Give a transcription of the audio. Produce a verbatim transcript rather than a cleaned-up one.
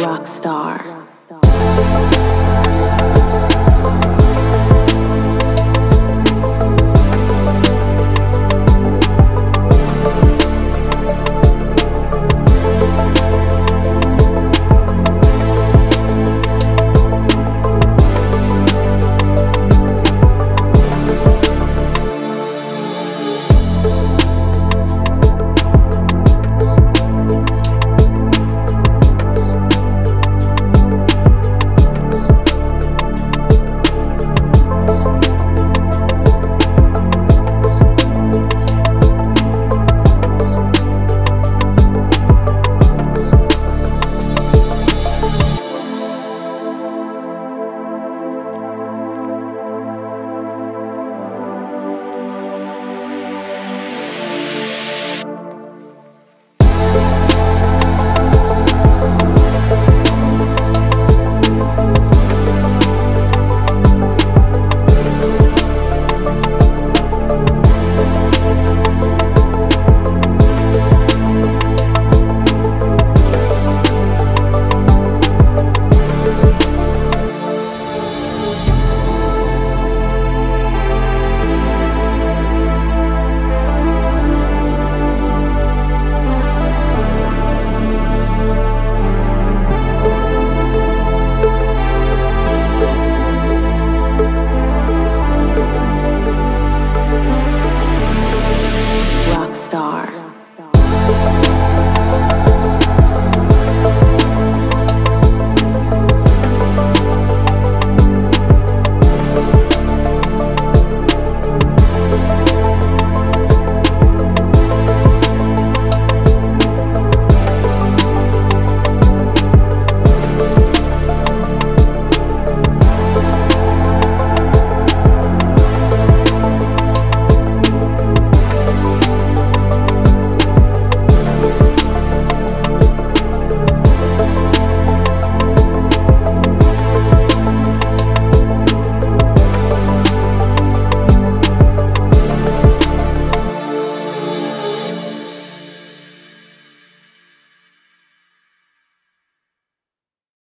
Roxtar. Star.